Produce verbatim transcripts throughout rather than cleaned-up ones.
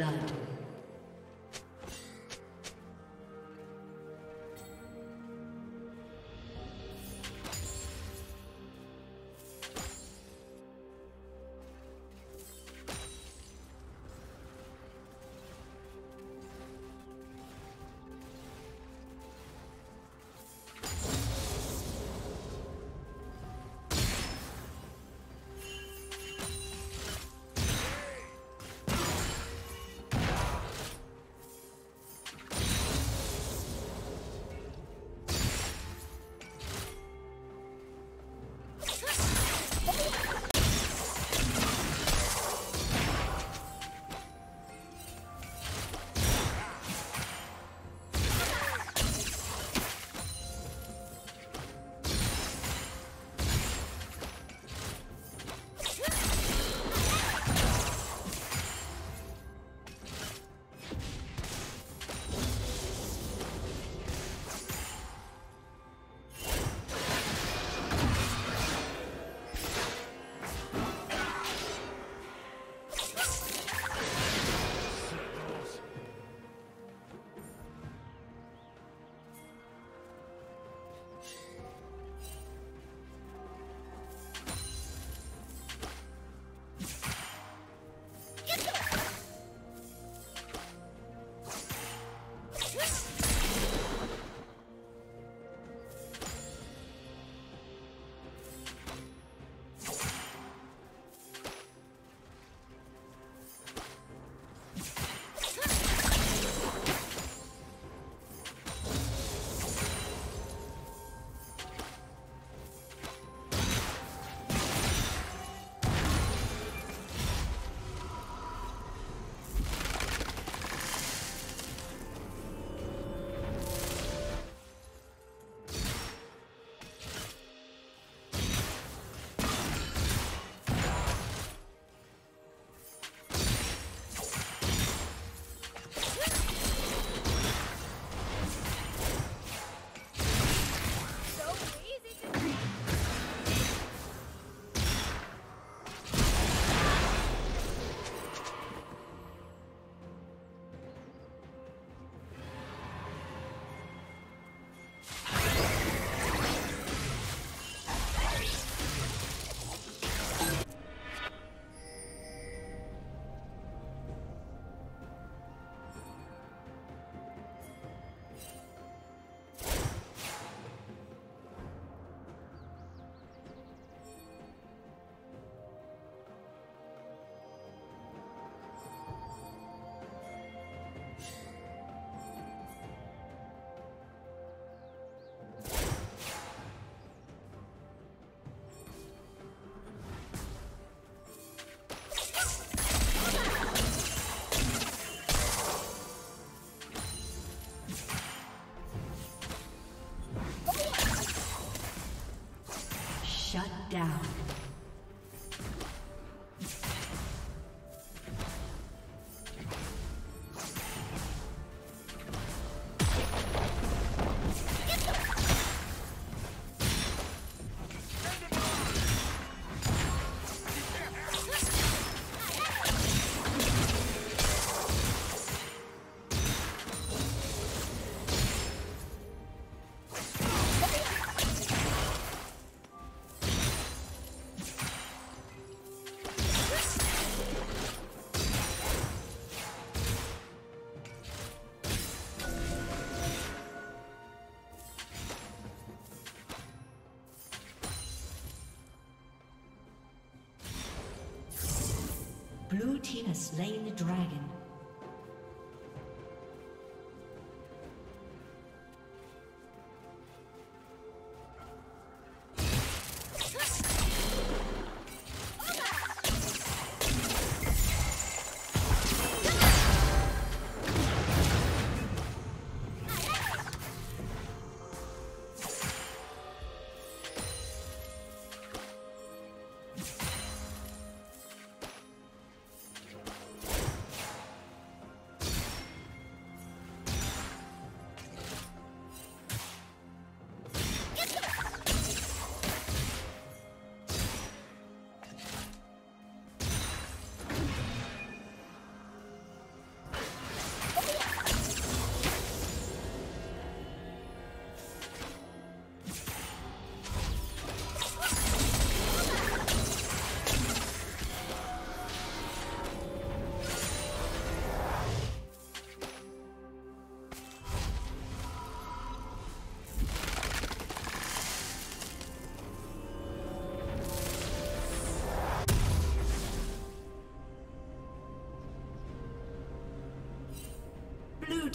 blood. Down. Blue team has slain the dragon. Blue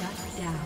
Shut down.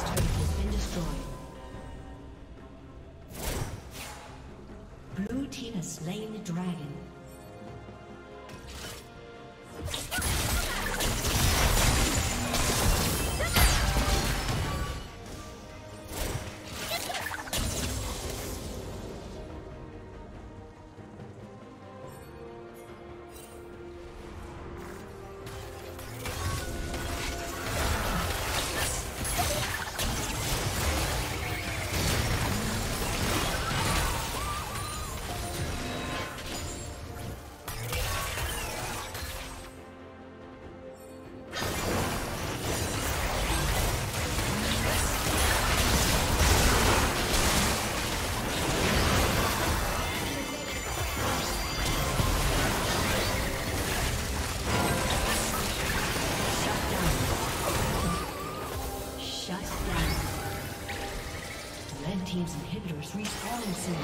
team's turret has been destroyed. Blue team has slain the dragon. Team's inhibitors respawning soon.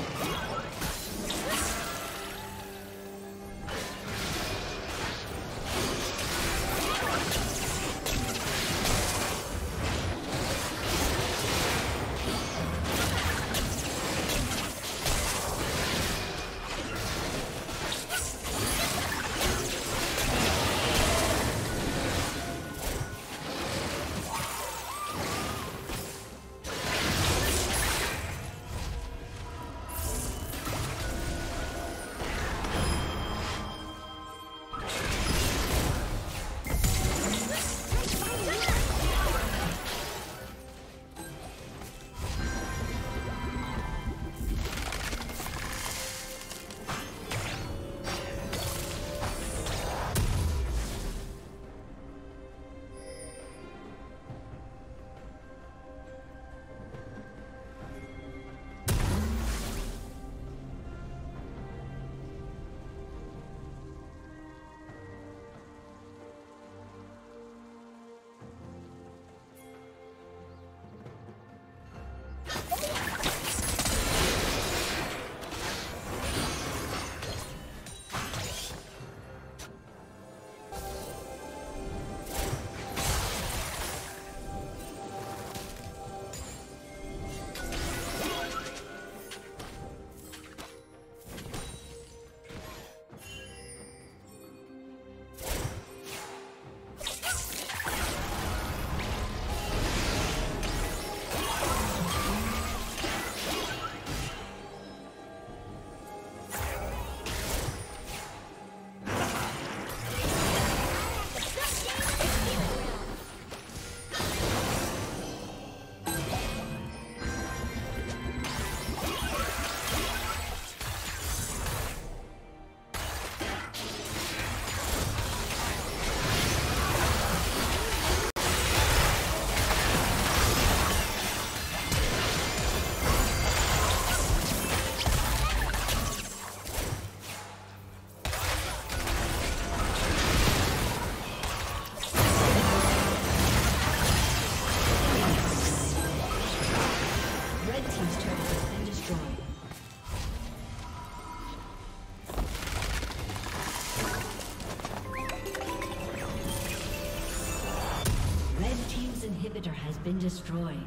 Has been destroyed.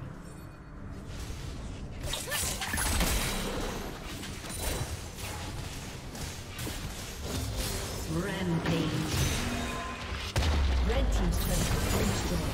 Rampage. Red team's turret has been destroyed.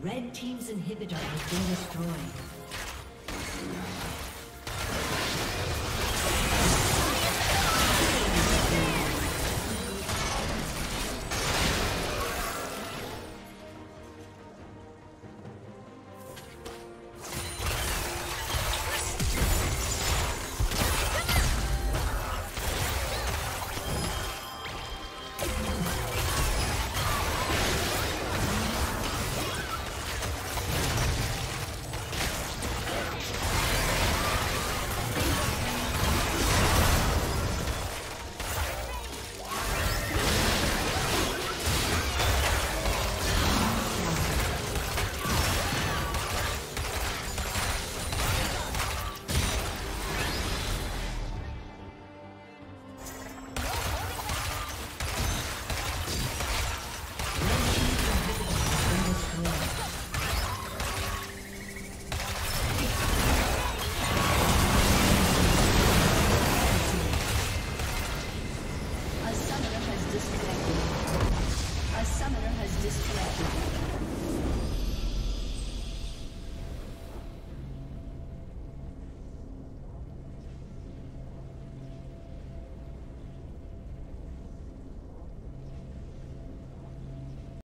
Red team's inhibitor has been destroyed. A summoner has disconnected.